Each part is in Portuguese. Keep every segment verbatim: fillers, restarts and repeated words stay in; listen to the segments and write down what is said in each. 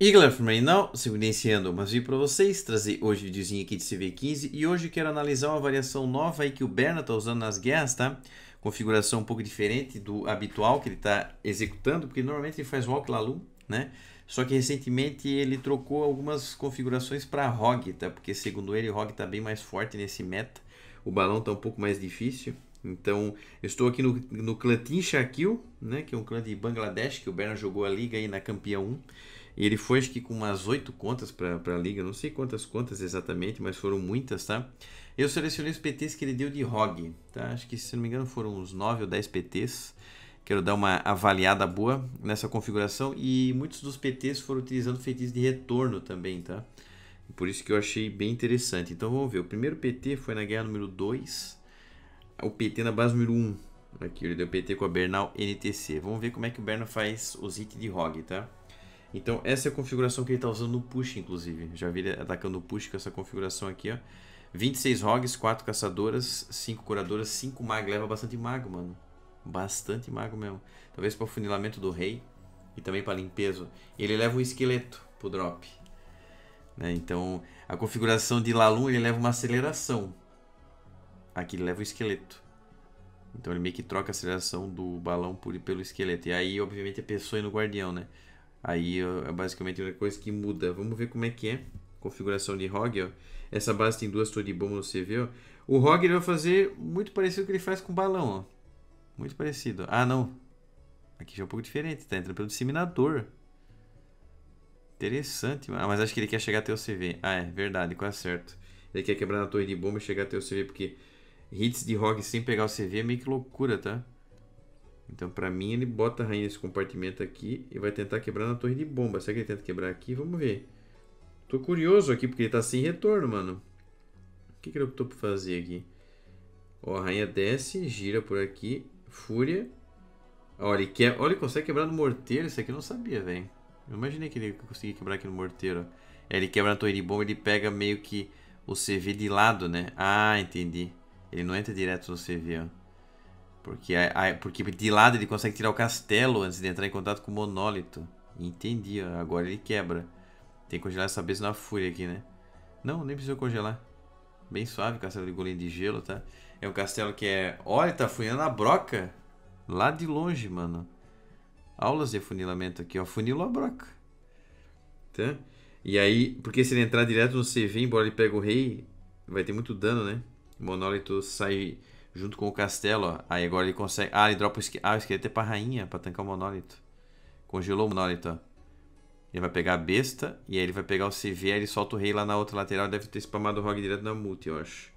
E galera, foi Marinaul, sigo iniciando mais vídeo para vocês, trazer hoje o um videozinho aqui de C V quinze e hoje quero analisar uma variação nova aí que o Bernaul está usando nas guerras, tá? Configuração um pouco diferente do habitual que ele está executando, porque normalmente ele faz walk lalu, né? Só que recentemente ele trocou algumas configurações para rogue, tá? Porque segundo ele, rogue está bem mais forte nesse meta, o balão está um pouco mais difícil. Então, eu estou aqui no, no clã Tinshakil, né, que é um clã de Bangladesh, que o Bernaul jogou a liga aí na campeã um. E ele foi, acho que com umas oito contas para a liga, não sei quantas contas exatamente, mas foram muitas, tá? Eu selecionei os P Ts que ele deu de rogue, tá? Acho que, se não me engano, foram uns nove ou dez P Ts. Quero dar uma avaliada boa nessa configuração. E muitos dos P Ts foram utilizando feitiços de retorno também, tá? Por isso que eu achei bem interessante. Então, vamos ver. O primeiro P T foi na guerra número dois. O P T na base número um. Aqui ele deu P T com a Bernaul N T C. Vamos ver como é que o Bernaul faz os hits de rogue, tá? Então essa é a configuração que ele está usando no push, inclusive. Já vi ele atacando o push com essa configuração aqui, ó. vinte e seis rogues, quatro caçadoras, cinco curadoras, cinco magos. Leva bastante mago, mano. Bastante mago mesmo. Talvez para o funilamento do rei e também para limpeza. Ele leva um esqueleto pro drop, né? Então a configuração de Lalum, ele leva uma aceleração. Aqui ele leva o esqueleto. Então ele meio que troca a aceleração do balão por, pelo esqueleto. E aí, obviamente, a pessoa e no guardião, né? Aí é basicamente uma coisa que muda. Vamos ver como é que é. Configuração de rogue, ó. Essa base tem duas torres de bomba no C V, ó. O rogue ele vai fazer muito parecido com o que ele faz com o balão, ó. Muito parecido. Ah, não. Aqui já é um pouco diferente. Tá entrando pelo disseminador. Interessante. Ah, mas acho que ele quer chegar até o C V. Ah, é verdade. Quase certo. Ele quer quebrar na torre de bomba e chegar até o C V, porque... hits de rogue sem pegar o C V é meio que loucura, tá? Então pra mim ele bota a rainha nesse compartimento aqui e vai tentar quebrar na torre de bomba. Será que ele tenta quebrar aqui? Vamos ver. Tô curioso aqui porque ele tá sem retorno, mano. O que que ele optou por fazer aqui? Ó, a rainha desce, gira por aqui, fúria. Ó, ele, que... ó, ele consegue quebrar no morteiro. Isso aqui eu não sabia, velho. Eu imaginei que ele conseguia quebrar aqui no morteiro. Aí ele quebra na torre de bomba e ele pega meio que o C V de lado, né? Ah, entendi. Ele não entra direto no C V, ó. Porque, a, a, porque de lado ele consegue tirar o castelo antes de entrar em contato com o monólito. Entendi, ó. Agora ele quebra. Tem que congelar essa vez na fúria aqui, né? Não, nem precisa congelar. Bem suave, castelo de goleiro de gelo, tá? É um castelo que é... olha, tá funilando a broca. Lá de longe, mano. Aulas de funilamento aqui, ó. Funilou a broca. Tá? E aí, porque se ele entrar direto no C V, embora ele pegue o rei, vai ter muito dano, né? O monólito sai junto com o castelo, ó. Aí agora ele consegue... ah, ele dropa o esqueleto. Ah, o esqueleto é pra rainha, pra tancar o monólito. Congelou o monólito, ó. Ele vai pegar a besta, e aí ele vai pegar o C V, aí ele solta o rei lá na outra lateral. Deve ter spamado o rogue direto na multi, eu acho.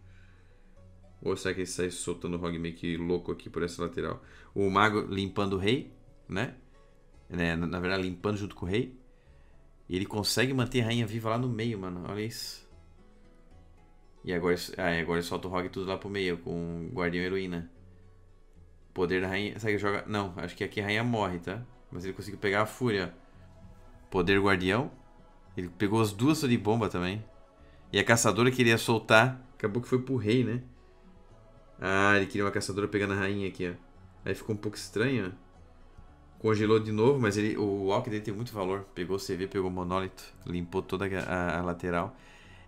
Ou será que ele sai soltando o rogue meio que louco aqui por essa lateral? O mago limpando o rei, né? Na verdade, limpando junto com o rei. E ele consegue manter a rainha viva lá no meio, mano. Olha isso. E agora, ah, agora ele solta o rogue tudo lá pro meio com o guardião heroína. Poder da rainha. Será que joga? Não, acho que aqui a rainha morre, tá? Mas ele conseguiu pegar a fúria. Poder guardião. Ele pegou as duas de bomba também. E a caçadora queria soltar. Acabou que foi pro rei, né? Ah, ele queria uma caçadora pegando a rainha aqui, ó. Aí ficou um pouco estranho, ó. Congelou de novo, mas ele, o walk dele tem muito valor. Pegou o C V, pegou o monólito. Limpou toda a, a lateral.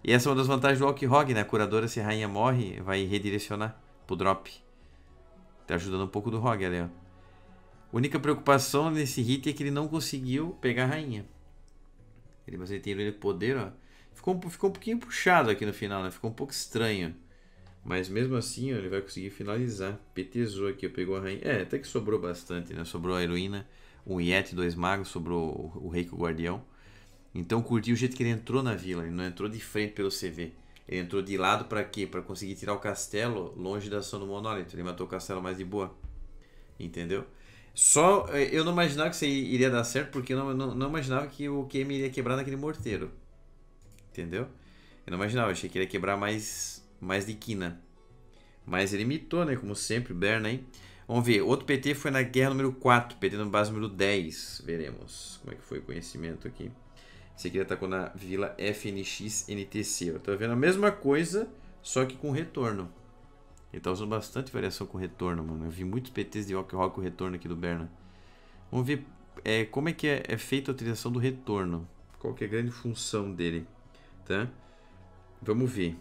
E essa é uma das vantagens do walk rogue, né? A curadora, se a rainha morre, vai redirecionar pro drop. Tá ajudando um pouco do rogue ali, ó. Única preocupação nesse hit é que ele não conseguiu pegar a rainha. Ele, mas ele tem o poder, ó. Ficou, ficou um pouquinho puxado aqui no final, né? Ficou um pouco estranho. Mas mesmo assim, ó, ele vai conseguir finalizar. Petezou aqui, ó. Pegou a rainha. É, até que sobrou bastante, né? Sobrou a heroína, um yeti, dois magos, sobrou o, o rei com o guardião. Então curti o jeito que ele entrou na vila. Ele não entrou de frente pelo C V. Ele entrou de lado pra quê? Pra conseguir tirar o castelo longe da ação do monólito. Ele matou o castelo mais de boa. Entendeu? Só eu não imaginava que isso iria dar certo, porque eu não, não, não imaginava que o Q M iria quebrar naquele morteiro. Entendeu? Eu não imaginava. Eu achei que ele ia quebrar mais, mais de quina. Mas ele imitou, né? Como sempre, Bernaul, hein? Vamos ver. Outro P T foi na guerra número quatro. P T na base número dez. Veremos como é que foi o conhecimento aqui. Esse aqui atacou na vila F N X N T C. Eu tô vendo a mesma coisa, só que com retorno. Ele tá usando bastante variação com retorno, mano. Eu vi muitos P Ts de walk rock com retorno aqui do Bernaul. Vamos ver é, como é que é, é feita a utilização do retorno. qual que é a grande função dele, tá? Vamos ver.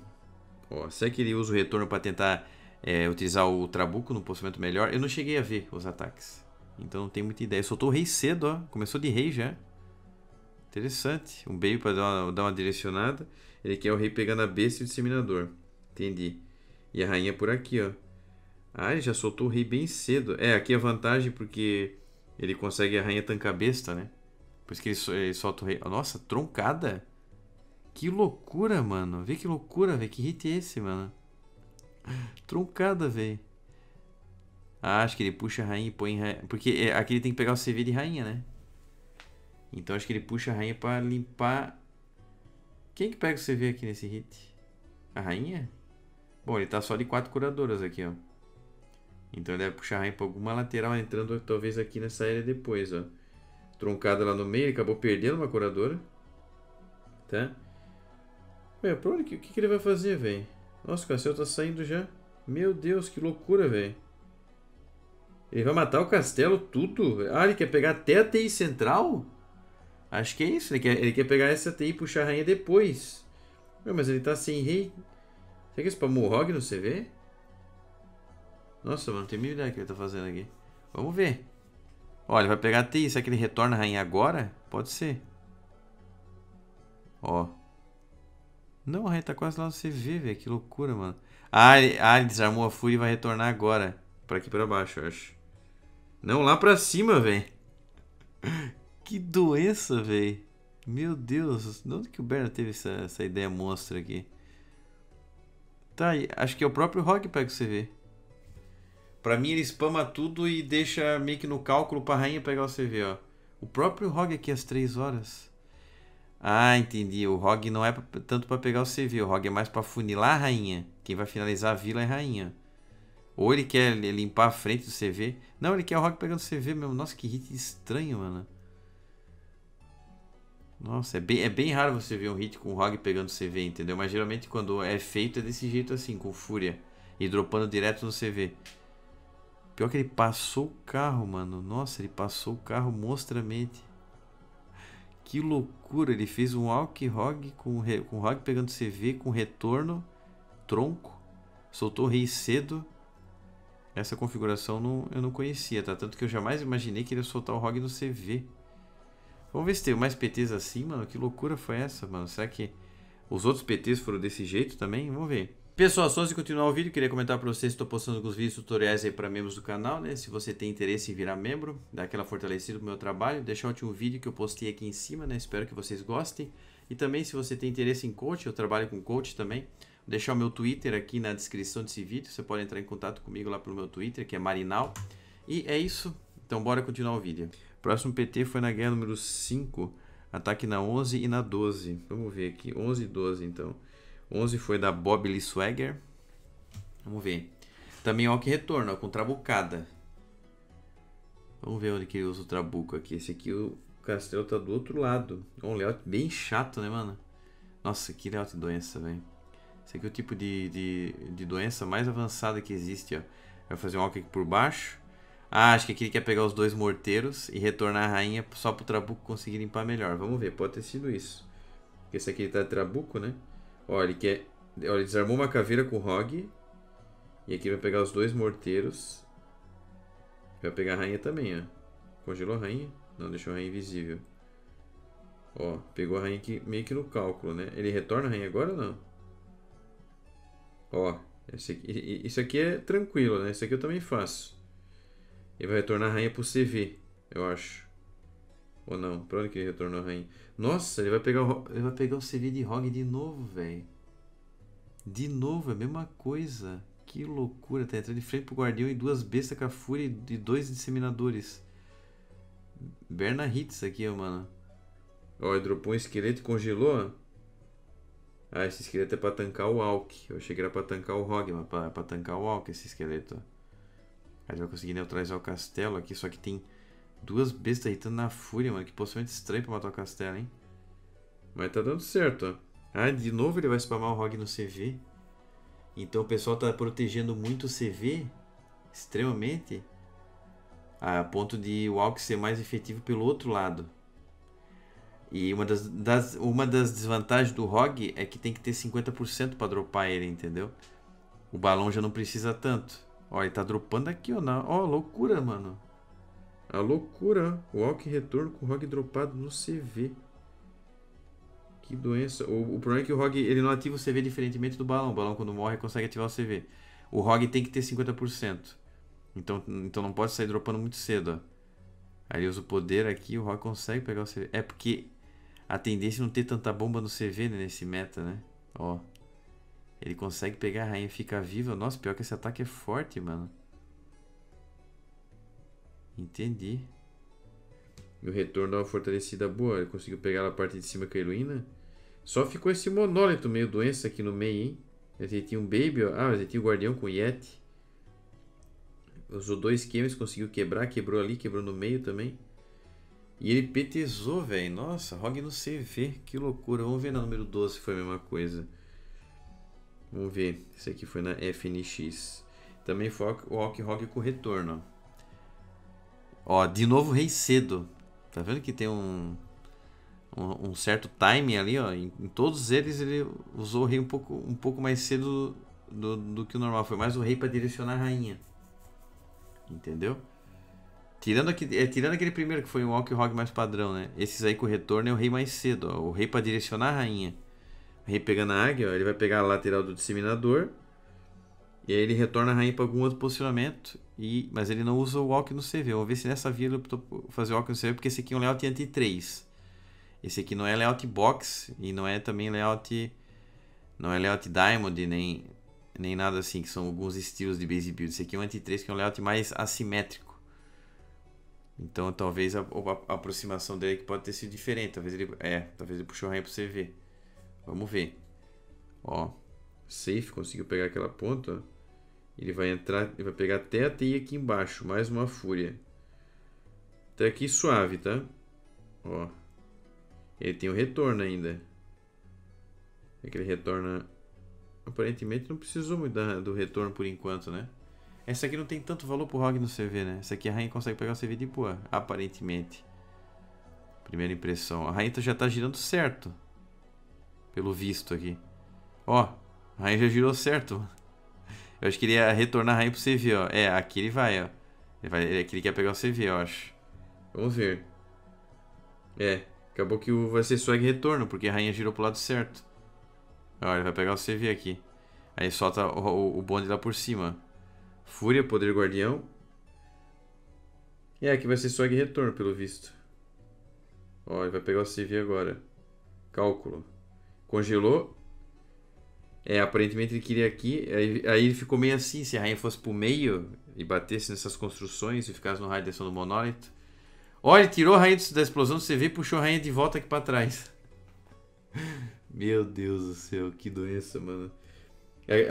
Ó, será que ele usa o retorno para tentar é, utilizar o Trabuco no posicionamento melhor? Eu não cheguei a ver os ataques, então não tenho muita ideia. Soltou o rei cedo, ó. Começou de rei já. Interessante. Um baby para dar, dar uma direcionada. Ele quer o rei pegando a besta e o disseminador. Entendi. E a rainha por aqui, ó. Ah, ele já soltou o rei bem cedo. É, aqui a vantagem porque ele consegue a rainha tancar a besta, né? Por isso que ele, ele solta o rei. Nossa, troncada. Que loucura, mano. Vê que loucura, velho. Que hit é esse, mano? Troncada, velho. Ah, acho que ele puxa a rainha e põe rainha. Porque aqui ele tem que pegar o C V de rainha, né? Então acho que ele puxa a rainha pra limpar. Quem que pega o C V aqui nesse hit? A rainha? Bom, ele tá só de quatro curadoras aqui, ó. Então ele deve puxar a rainha pra alguma lateral, entrando talvez aqui nessa área depois, ó. Troncada lá no meio, ele acabou perdendo uma curadora. Tá? Ué, pra onde que, o que, que ele vai fazer, velho? Nossa, o castelo tá saindo já. Meu Deus, que loucura, velho. Ele vai matar o castelo tudo? Véio. Ah, ele quer pegar até a T I central? Acho que é isso. Ele quer, ele quer pegar essa T I e puxar a rainha depois. Ué, mas ele tá sem rei. Será que ele spamou o Rogue no C V? Nossa, mano, não tem mil ideia que ele tá fazendo aqui. Vamos ver. Olha, vai pegar a T I. Será que ele retorna a rainha agora? Pode ser. Ó. Não, a rainha tá quase lá no C V, velho. Que loucura, mano. Ah ele, ah, ele desarmou a fúria e vai retornar agora. Pra aqui pra baixo, eu acho. Não, lá pra cima, velho. Que doença, velho. Meu Deus. De onde que o Berna teve essa, essa ideia monstra aqui? Tá, acho que é o próprio Rogue pega o C V. Pra mim ele spama tudo e deixa meio que no cálculo pra rainha pegar o C V, ó. O próprio Rogue aqui às três horas. Ah, entendi. O Rogue não é tanto pra pegar o C V. O Rogue é mais pra funilar a rainha. Quem vai finalizar a vila é a rainha. Ou ele quer limpar a frente do C V. Não, ele quer o Rogue pegando o C V mesmo. Nossa, que hit estranho, mano. Nossa, é bem, é bem raro você ver um hit com o Rogue pegando o C V, entendeu? Mas geralmente quando é feito é desse jeito assim, com fúria. E dropando direto no C V. Pior que ele passou o carro, mano. Nossa, ele passou o carro monstramente. Que loucura. Ele fez um walk Rogue com o Rogue pegando C V, com retorno, tronco. Soltou o rei cedo. Essa configuração não, eu não conhecia, tá? Tanto que eu jamais imaginei que ele ia soltar o Rogue no C V. Vamos ver se tem mais P Ts assim, mano. Que loucura foi essa, mano? Será que os outros P Ts foram desse jeito também? Vamos ver. Pessoal, antes de continuar o vídeo, queria comentar pra vocês que estou postando alguns vídeos tutoriais aí para membros do canal, né? Se você tem interesse em virar membro, dar aquela fortalecida pro meu trabalho, deixar o último vídeo que eu postei aqui em cima, né? Espero que vocês gostem. E também, se você tem interesse em coach, eu trabalho com coach também. Vou deixar o meu Twitter aqui na descrição desse vídeo. Você pode entrar em contato comigo lá pelo meu Twitter, que é Marinal. E é isso. Então, bora continuar o vídeo. Próximo P T foi na guerra número cinco, ataque na onze e na doze. Vamos ver aqui, onze e doze então. onze foi da Bob Lee Swagger. Vamos ver. Também ó que retorno, ó, com trabucada. Vamos ver onde que ele usa o trabuco aqui. Esse aqui o castelo tá do outro lado. Um layout bem chato, né, mano? Nossa, que layout de doença, velho. Esse aqui é o tipo de, de, de doença mais avançada que existe, ó. Vai fazer um walk aqui por baixo. Ah, acho que aqui ele quer pegar os dois morteiros e retornar a rainha só pro Trabuco conseguir limpar melhor. Vamos ver, pode ter sido isso. Porque esse aqui ele tá de Trabuco, né? Ó, ele quer... Ó, ele desarmou uma caveira com o Rogue. E aqui vai pegar os dois morteiros. Vai pegar a rainha também, ó. Congelou a rainha? Não, deixou a rainha invisível. Ó, pegou a rainha aqui meio que no cálculo, né? Ele retorna a rainha agora ou não? Ó, esse aqui, isso aqui é tranquilo, né? Isso aqui eu também faço. Ele vai retornar a rainha pro C V, eu acho. Ou não? Pra onde que ele retornou a rainha? Nossa, ele vai pegar o, ele vai pegar o C V de Rogue de novo, velho. De novo, é a mesma coisa. Que loucura. Tá entrando de frente pro guardião e duas bestas com a fúria e dois disseminadores. Berna hits aqui, ó, mano. Ó, ele dropou um esqueleto e congelou, ó. Ah, esse esqueleto é pra tancar o Alck. Eu achei que era pra tancar o Rogue, mas pra, pra tancar o Alck esse esqueleto, ó. Ele vai conseguir neutralizar o castelo aqui, só que tem duas bestas irritando na fúria, mano. Que possivelmente estranho pra matar o castelo, hein? Mas tá dando certo, ó. Ah, de novo ele vai spamar o Rogue no C V. Então o pessoal tá protegendo muito o C V. Extremamente. A ponto de o Alck ser mais efetivo pelo outro lado. E uma das, das, uma das desvantagens do R O G é que tem que ter cinquenta por cento para dropar ele, entendeu? O balão já não precisa tanto. Ó, ele tá dropando aqui, ó. Na... Ó, loucura, mano. A loucura, ó. Walk retorno com o R O G dropado no C V. Que doença. O, o problema é que o R O G ele não ativa o C V diferentemente do balão. O balão, quando morre, consegue ativar o C V. O R O G tem que ter cinquenta por cento. Então, então não pode sair dropando muito cedo, ó. Aí ele usa o poder aqui, o R O G consegue pegar o C V. É porque a tendência é não ter tanta bomba no C V, né, nesse meta, né? Ó. Ele consegue pegar a rainha e ficar viva. Nossa, pior que esse ataque é forte, mano. Entendi. E o retorno dá uma fortalecida boa. Ele conseguiu pegar a parte de cima com a heroína. Só ficou esse monólito meio doença aqui no meio, hein? Ele tinha um baby, ó. Ah, mas ele tinha o guardião com o Yeti. Usou dois quemes, conseguiu quebrar. Quebrou ali, quebrou no meio também. E ele petezou, velho. Nossa, R O G no C V. Que loucura. Vamos ver na número doze se foi a mesma coisa. Vamos ver. Esse aqui foi na F N X. Também foi o R O G com retorno. Ó, de novo rei cedo. Tá vendo que tem um, um, um certo timing ali, ó. Em, em todos eles ele usou o rei um pouco, um pouco mais cedo do, do que o normal. Foi mais o rei pra direcionar a rainha. Entendeu? Tirando, aqui, é, tirando aquele primeiro que foi um walk rogue mais padrão, né? Esses aí com o retorno é o rei mais cedo, ó. O rei pra direcionar a rainha. O rei pegando a águia, ó. Ele vai pegar a lateral do disseminador. E aí ele retorna a rainha pra algum outro posicionamento. E, mas ele não usa o walk no C V. Vamos ver se nessa via ele optou fazer o walk no C V. Porque esse aqui é um layout anti três. Esse aqui não é layout box. E não é também layout... Não é layout diamond, nem... Nem nada assim, que são alguns estilos de base build. Esse aqui é um anti três, que é um layout mais assimétrico. Então talvez a, a, a aproximação dele que pode ter sido diferente. Talvez ele, é, talvez ele puxou a rainha pro C V. Vamos ver. Ó, safe, conseguiu pegar aquela ponta. Ele vai entrar, ele vai pegar até a teia aqui embaixo. Mais uma fúria. Até aqui suave, tá? Ó. Ele tem o retorno ainda. É que ele retorna... Aparentemente não precisou muito da, do retorno por enquanto, né? Essa aqui não tem tanto valor pro R O G no C V, né? Essa aqui a rainha consegue pegar o C V de boa, aparentemente. Primeira impressão. A rainha já tá girando certo. Pelo visto aqui. Ó, a rainha já girou certo. Eu acho que ele ia retornar a rainha pro C V, ó. É, aqui ele vai, ó. Ele vai, aqui ele quer pegar o C V, eu acho. Vamos ver. É, acabou que vai ser swag retorno, porque a rainha girou pro lado certo. Ó, ele vai pegar o C V aqui. Aí solta o, o, o bonde lá por cima. Fúria, poder guardião. E aqui vai ser swag retorno, pelo visto. Ó, ele vai pegar o C V agora. Cálculo. Congelou. É, aparentemente ele queria aqui. Aí, aí ele ficou meio assim. Se a rainha fosse pro meio e batesse nessas construções e ficasse no raio de ação do monólito. Ó, ele tirou a rainha da explosão do C V e puxou a rainha de volta aqui pra trás. Meu Deus do céu, que doença, mano.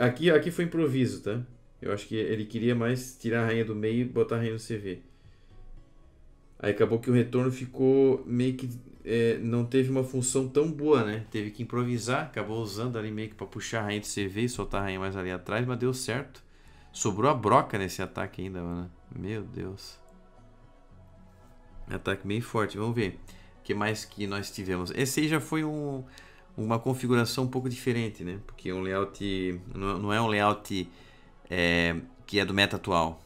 Aqui, aqui foi improviso, tá? Eu acho que ele queria mais tirar a rainha do meio e botar a rainha no C V. Aí acabou que o retorno ficou meio que... É, não teve uma função tão boa, né? Teve que improvisar, acabou usando ali meio que pra puxar a rainha do C V e soltar a rainha mais ali atrás, mas deu certo. Sobrou a broca nesse ataque ainda, mano. Meu Deus. Ataque bem forte, vamos ver. O que mais que nós tivemos? Esse aí já foi um... uma configuração um pouco diferente, né? Porque um layout não é um layout é, que é do meta atual.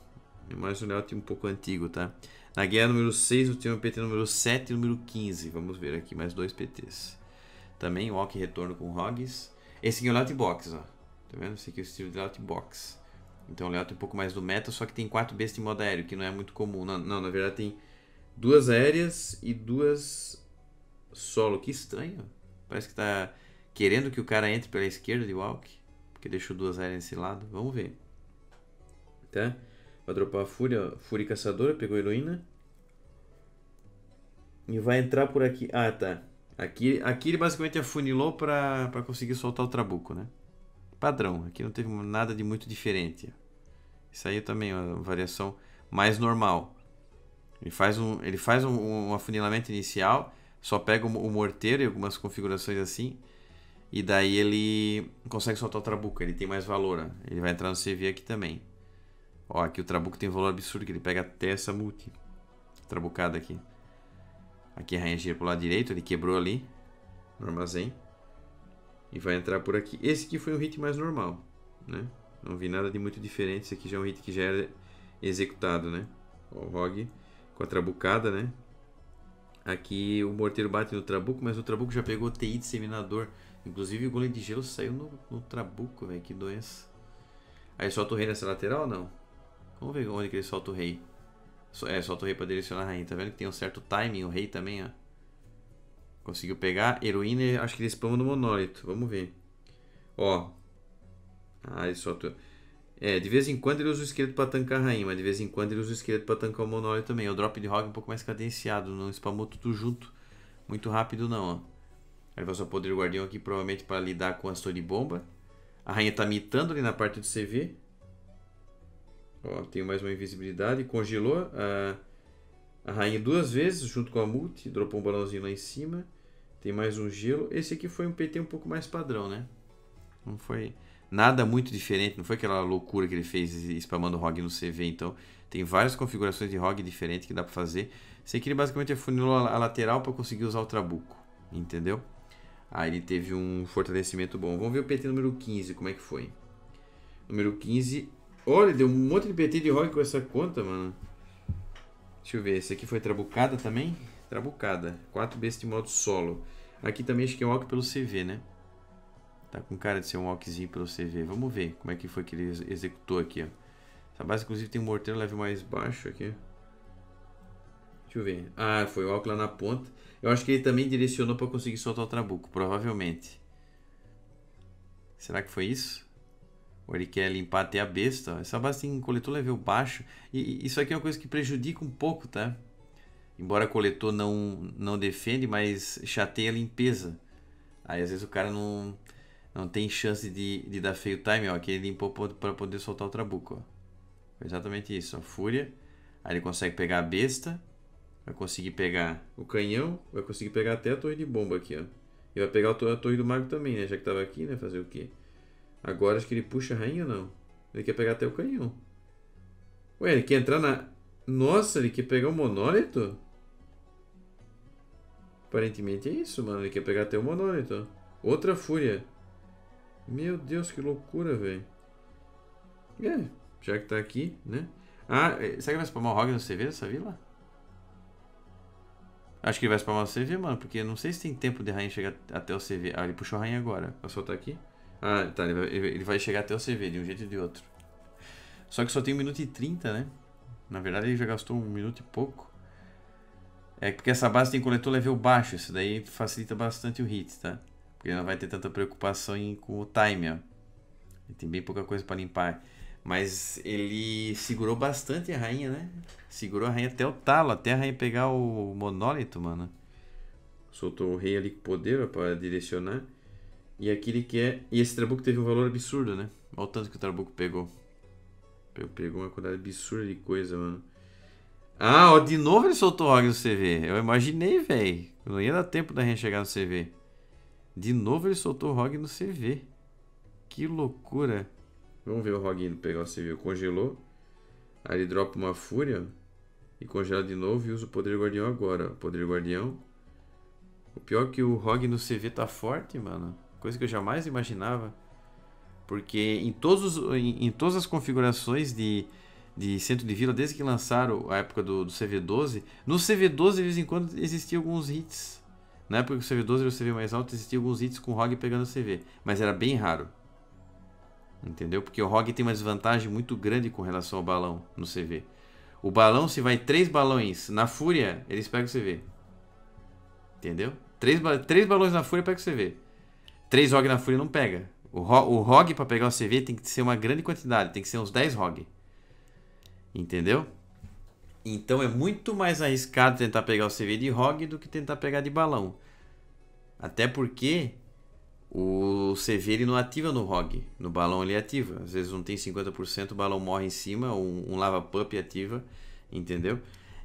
É mais um layout um pouco antigo, tá? Na guerra número seis, eu tinha um P T número sete e número quinze. Vamos ver aqui, mais dois P Ts. Também walk retorno com rogues. Esse aqui é o layout box, ó. Tá vendo? Esse aqui é o estilo de layout box. Então o layout é um pouco mais do meta, só que tem quatro bestas em modo aéreo, que não é muito comum. Não, não, na verdade tem duas aéreas e duas solo. Que estranho, ó. Parece que tá querendo que o cara entre pela esquerda de walk. Porque deixou duas áreas nesse lado. Vamos ver. Tá? Vai dropar a fúria. Ó. Fúria caçadora. Pegou a heroína. E vai entrar por aqui. Ah, tá. Aqui, aqui ele basicamente afunilou pra, pra conseguir soltar o trabuco, né? Padrão. Aqui não teve nada de muito diferente. Isso aí também é uma variação mais normal. Ele faz um, ele faz um, um afunilamento inicial... Só pega o morteiro e algumas configurações assim. E daí ele consegue soltar o trabuco. Ele tem mais valor. Ó. Ele vai entrar no C V aqui também. Ó, aqui o trabuco tem um valor absurdo. Que ele pega até essa multi. Trabucada aqui. Aqui a rainha gira pro lado direito, ele quebrou ali no armazém. E vai entrar por aqui. Esse aqui foi um hit mais normal, né? Não vi nada de muito diferente. Esse aqui já é um hit que já era executado, né? Ó, o Rogue com a trabucada, né? Aqui o morteiro bate no trabuco, mas o trabuco já pegou T I disseminador. Inclusive o golem de gelo saiu no, no trabuco, velho. Que doença. Aí solta o rei nessa lateral ou não? Vamos ver onde que ele solta o rei. É, solta o rei pra direcionar a rainha. Tá vendo que tem um certo timing o rei também, ó. Conseguiu pegar. Heroína, acho que ele spama no monólito. Vamos ver. Ó. Ah, ele solta... É, de vez em quando ele usa o esqueleto pra tancar a rainha. Mas de vez em quando ele usa o esqueleto pra tancar o monólito também. O drop de rogue é um pouco mais cadenciado. Não spamou tudo junto. Muito rápido não, ó. Aí ele vai usar o poder guardião aqui, provavelmente pra lidar com a torre de bomba. A rainha tá mitando ali na parte do C V. Ó, tem mais uma invisibilidade. Congelou a, a rainha duas vezes junto com a multi. Dropou um balãozinho lá em cima. Tem mais um gelo. Esse aqui foi um P T um pouco mais padrão, né? Não foi nada muito diferente. Não foi aquela loucura que ele fez spamando rogue no C V, então. Tem várias configurações de rogue diferentes que dá pra fazer. Esse aqui ele basicamente afunilou a lateral pra conseguir usar o trabuco. Entendeu? Aí ele teve um fortalecimento bom. Vamos ver o P T número quinze, como é que foi. Número quinze... Olha, deu um monte de P T de rogue com essa conta, mano. Deixa eu ver, esse aqui foi trabucada também? Trabucada. quatro B de modo solo. Aqui também acho que é um walk pelo C V, né? Tá com cara de ser um walkzinho pelo C V. Vamos ver como é que foi que ele executou aqui, ó. Essa base, inclusive, tem um morteiro level mais baixo aqui. Deixa eu ver. Ah, foi o walk lá na ponta. Eu acho que ele também direcionou pra conseguir soltar o trabuco, provavelmente. Será que foi isso? Ou ele quer limpar até a besta, ó. Essa base tem coletor level baixo. E isso aqui é uma coisa que prejudica um pouco, tá? Embora coletor não, não defende, mas chateia a limpeza. Aí às vezes o cara não, não tem chance de, de dar fail time, ó. Que ele limpou para poder soltar o trabuco, ó. Foi exatamente isso, ó. Fúria. Aí ele consegue pegar a besta. Vai conseguir pegar o canhão. Vai conseguir pegar até a torre de bomba aqui, ó. E vai pegar a torre do mago também, né? Já que tava aqui, né? Fazer o quê? Agora acho que ele puxa a rainha ou não? Ele quer pegar até o canhão. Ué, ele quer entrar na... Nossa, ele quer pegar o monólito? Aparentemente é isso, mano. Ele quer pegar até o monólito. Outra fúria. Meu Deus, que loucura, velho. É, já que tá aqui, né? Ah, será que ele vai spamar o rogue no C V dessa vila? Acho que ele vai spamar o C V, mano. Porque não sei se tem tempo de rainha chegar até o C V. Ah, ele puxou a rainha agora. Vou soltar aqui. Ah, tá, ele vai, ele vai chegar até o C V de um jeito ou de outro. Só que só tem um minuto e trinta, né? Na verdade ele já gastou um minuto e pouco. É porque essa base tem coletor level baixo. Isso daí facilita bastante o hit, tá? Porque ele não vai ter tanta preocupação em, com o time, ó. Ele tem bem pouca coisa pra limpar. Mas ele segurou bastante a rainha, né? Segurou a rainha até o talo. Até a rainha pegar o monólito, mano. Soltou o rei ali com poder pra direcionar. E aqui ele quer... E esse trabuco teve um valor absurdo, né? Olha o tanto que o trabuco pegou. Pegou uma quantidade absurda de coisa, mano. Ah, ó, de novo ele soltou o rogue no C V. Eu imaginei, velho. Não ia dar tempo da gente chegar no C V. De novo ele soltou o rogue no C V. Que loucura. Vamos ver o rogue indo pegar o C V. Congelou. Aí ele dropa uma fúria. E congela de novo e usa o poder guardião agora. Poder guardião. O pior é que o rogue no C V tá forte, mano. Coisa que eu jamais imaginava. Porque em, todos os, em, em todas as configurações de, de centro de vila, desde que lançaram a época do, do C V doze, no C V doze de vez em quando existiam alguns hits. Na época que o C V doze era o C V mais alto, existiam alguns hits com o rogue pegando o C V. Mas era bem raro. Entendeu? Porque o rogue tem uma desvantagem muito grande com relação ao balão no C V. O balão, se vai três balões na fúria, eles pegam o C V. Entendeu? Três, três balões na fúria pega o C V. três rogue na fúria não pega. O, ro o rogue pra pegar o C V tem que ser uma grande quantidade. Tem que ser uns dez rogue. Entendeu? Então é muito mais arriscado tentar pegar o C V de rogue do que tentar pegar de balão. Até porque o C V ele não ativa no rogue. No balão ele ativa. Às vezes não tem cinquenta por cento, o balão morre em cima. Um, um lava pump ativa. Entendeu?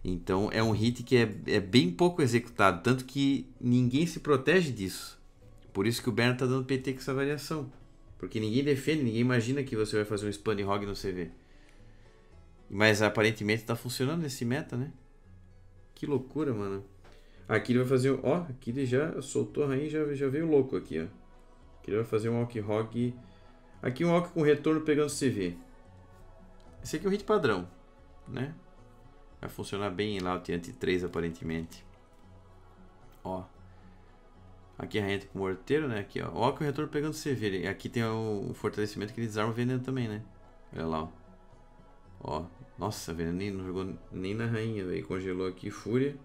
Então é um hit que é, é bem pouco executado. Tanto que ninguém se protege disso. Por isso que o Bernaul tá dando P T com essa variação. Porque ninguém defende, ninguém imagina que você vai fazer um spam de rogue no C V. Mas aparentemente tá funcionando esse meta, né? Que loucura, mano. Aqui ele vai fazer... Ó, aqui ele já soltou a rainha e já, já veio louco aqui, ó. Aqui ele vai fazer um walk-rock. Aqui um walk com retorno pegando C V. Esse aqui é o hit padrão, né? Vai funcionar bem em layout anti três, aparentemente. Ó. Aqui a rainha com o morteiro, né? Aqui, ó. Ó que o retorno pegando C V. Aqui tem o fortalecimento que ele desarma o veneno também, né? Olha lá, ó. Ó. Nossa, veneno nem, não jogou nem na rainha, velho. Congelou aqui, fúria.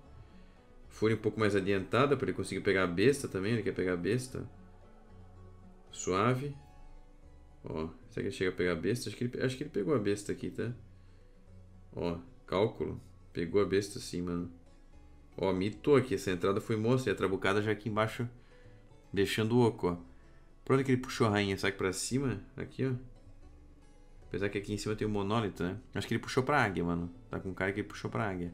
Fúria um pouco mais adiantada para ele conseguir pegar a besta também. Ele quer pegar a besta. Suave. Ó. Será que ele chega a pegar a besta? Acho que ele, acho que ele pegou a besta aqui, tá? Ó. Cálculo. Pegou a besta sim, mano. Ó, mitou aqui. Essa entrada foi monstra. E a trabucada já aqui embaixo. Deixando o oco, ó. Por onde que ele puxou a rainha? Será que pra cima? Aqui, ó. Apesar que aqui em cima tem o monólito, né? Acho que ele puxou pra águia, mano. Tá com cara que ele puxou pra águia.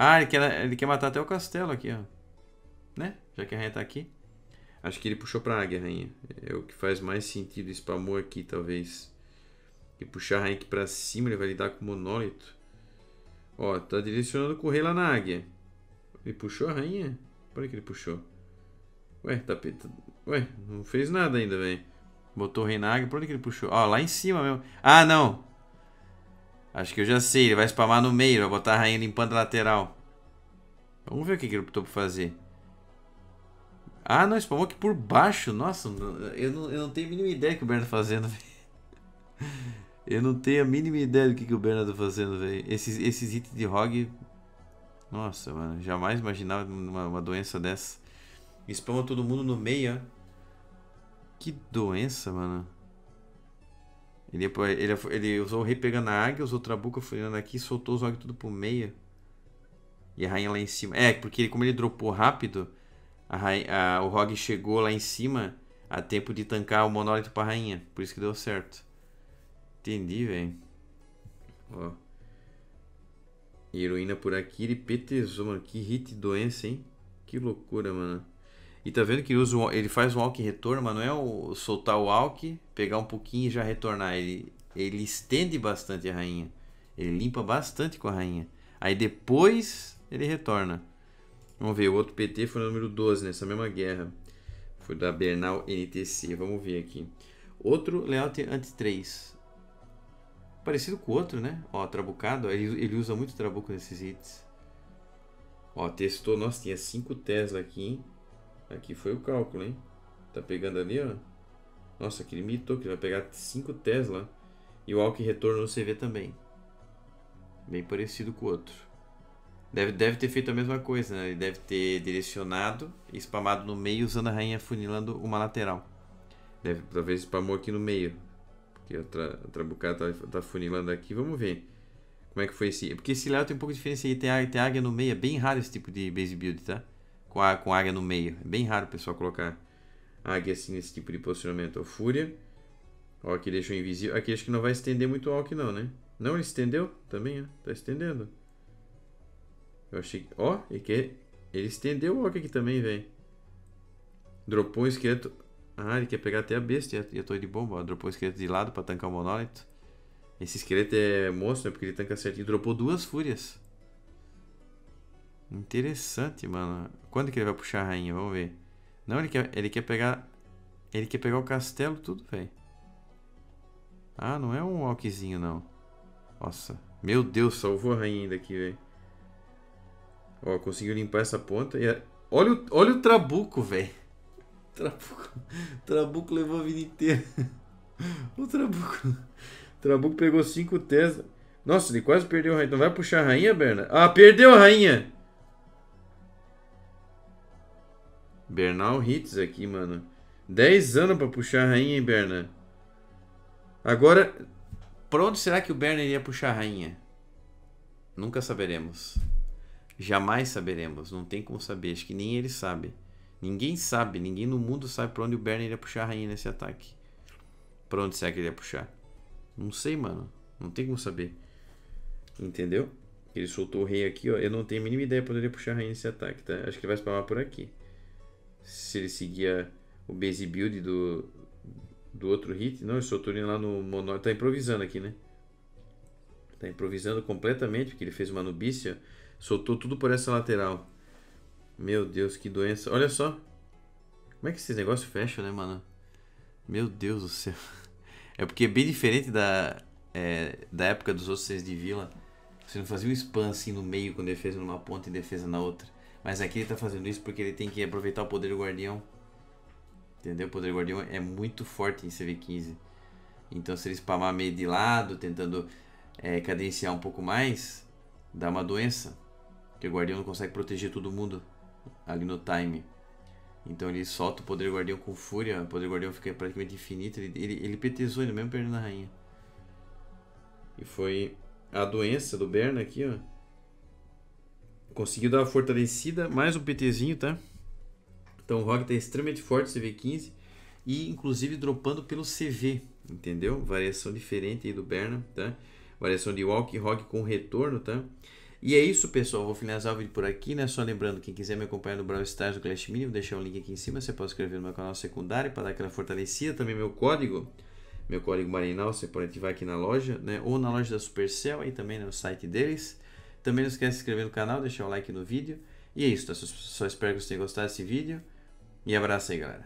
Ah, ele quer, ele quer matar até o castelo aqui, ó. Né? Já que a rainha tá aqui. Acho que ele puxou pra águia, rainha. É o que faz mais sentido. Spamou aqui, talvez. E puxar a rainha aqui pra cima, ele vai lidar com o monólito. Ó, tá direcionando com o rei lá na águia. Ele puxou a rainha? Por que ele puxou? Ué, tapeta. Ué, não fez nada ainda, velho. Botou o rei na águia. Por onde que ele puxou? Ó, lá em cima mesmo. Ah, não! Acho que eu já sei. Ele vai spamar no meio. Vai botar a rainha limpando a lateral. Vamos ver o que, que ele optou por fazer. Ah, não. Spamou aqui por baixo. Nossa, eu não, eu não tenho a mínima ideia do que o Bernardo tá fazendo, velho. Eu não tenho a mínima ideia do que, que o Bernardo tá fazendo, velho. Esses, esses itens de rogue... Nossa, mano. Jamais imaginava uma, uma doença dessa. Spamou todo mundo no meio, ó. Que doença, mano. Ele, ele, ele usou o rei pegando a águia, usou o trabuco furando aqui, soltou os olhos tudo pro meio. E a rainha lá em cima. É, porque ele, como ele dropou rápido, a rainha, a, o rogue chegou lá em cima a tempo de tancar o monólito pra rainha. Por isso que deu certo. Entendi, velho. Ó. Heroína por aqui, ele petezou, mano. Que hit doença, hein? Que loucura, mano. E tá vendo que ele, usa o, ele faz um walk e retorno, mas não é o, soltar o walk, pegar um pouquinho e já retornar. Ele, ele estende bastante a rainha. Ele limpa bastante com a rainha. Aí depois ele retorna. Vamos ver, o outro P T foi no número doze, nessa mesma guerra. Foi da Bernaul N T C, vamos ver aqui. Outro layout anti três. Parecido com o outro, né? Ó, trabucado. Ele, ele usa muito trabuco nesses hits. Ó, testou. Nossa, tinha cinco Tesla aqui, hein? Aqui foi o cálculo, hein? Tá pegando ali, ó. Nossa, aquele mitou que ele vai pegar cinco Tesla. E o walk retorno no C V também. Bem parecido com o outro. Deve, deve ter feito a mesma coisa, né? Ele deve ter direcionado e spamado no meio usando a rainha funilando uma lateral. Deve, talvez spamou aqui no meio. Porque a, tra, a trabucada tá, tá funilando aqui. Vamos ver como é que foi esse... Porque esse layout tem um pouco de diferença aí. Tem, tem águia no meio. É bem raro esse tipo de base build, tá? Com a, com a águia no meio. É bem raro o pessoal colocar águia assim nesse tipo de posicionamento. Ó, fúria. Ó, aqui deixou invisível. Aqui acho que não vai estender muito o walk não, né? Não, ele estendeu também, ó. Tá estendendo. Eu achei que... Ó, ele, quer... ele estendeu o walk aqui também, velho. Dropou um esqueleto... Ah, ele quer pegar até a besta e a, e a torre de bomba. Ó, dropou um esqueleto de lado pra tancar o monólito. Esse esqueleto é monstro, né? Porque ele tanca certinho. Dropou duas fúrias. Interessante, mano. Quando que ele vai puxar a rainha? Vamos ver. Não, ele quer, ele quer pegar... Ele quer pegar o castelo tudo, velho. Ah, não é um walkzinho, não. Nossa. Meu Deus, salvou a rainha ainda aqui, velho. Ó, conseguiu limpar essa ponta. E a... olha, o, olha o trabuco, velho. Trabuco. Trabuco levou a vida inteira. O trabuco. Trabuco pegou cinco tesas. Nossa, ele quase perdeu a rainha. Não vai puxar a rainha, Bernardo? Ah, perdeu a rainha! Bernaul hits aqui, mano. dez anos pra puxar a rainha, hein, Bernard? Agora, pra onde será que o Bernard ia puxar a rainha? Nunca saberemos. Jamais saberemos. Não tem como saber. Acho que nem ele sabe. Ninguém sabe. Ninguém no mundo sabe pra onde o Bernard ia puxar a rainha nesse ataque. Pra onde será que ele ia puxar? Não sei, mano. Não tem como saber. Entendeu? Ele soltou o rei aqui, ó. Eu não tenho a mínima ideia pra onde ele ia puxar a rainha nesse ataque, tá? Acho que ele vai spamar por aqui. Se ele seguia o base build do, do outro hit. Não, eu só tô indo lá no monólito. Tá improvisando aqui, né? Tá improvisando completamente, porque ele fez uma nubícia. Soltou tudo por essa lateral. Meu Deus, que doença. Olha só. Como é que esses negócios fecham, né, mano? Meu Deus do céu. É porque é bem diferente da, é, da época dos outros seis de vila. Você não fazia um spam assim no meio com defesa numa ponta e defesa na outra. Mas aqui ele tá fazendo isso porque ele tem que aproveitar o poder do guardião. Entendeu? O poder do guardião é muito forte em C V quinze. Então se ele spamar meio de lado, tentando é, cadenciar um pouco mais, dá uma doença. Porque o guardião não consegue proteger todo mundo ali no time. Então ele solta o poder do guardião com fúria. O poder do guardião fica praticamente infinito. Ele, ele, ele petezou, ele mesmo perdendo a rainha. E foi a doença do Berna aqui, ó. Conseguiu dar uma fortalecida, mais um PTzinho, tá? Então o Rogue tá extremamente forte, C V quinze. E inclusive dropando pelo C V, entendeu? Variação diferente aí do Berna, tá? Variação de Walk e Rogue com retorno, tá? E é isso, pessoal. Vou finalizar o vídeo por aqui, né? Só lembrando, quem quiser me acompanhar no Brawl Stars do Clash Mini, vou deixar o link aqui em cima. Você pode inscrever no meu canal secundário para dar aquela fortalecida. Também meu código, meu código Marinaul, você pode ativar aqui na loja, né? Ou na loja da Supercell, aí também, né? No site deles. Também não esquece de se inscrever no canal, deixar o like no vídeo. E é isso, tá? Só espero que vocês tenham gostado desse vídeo. E abraço aí, galera.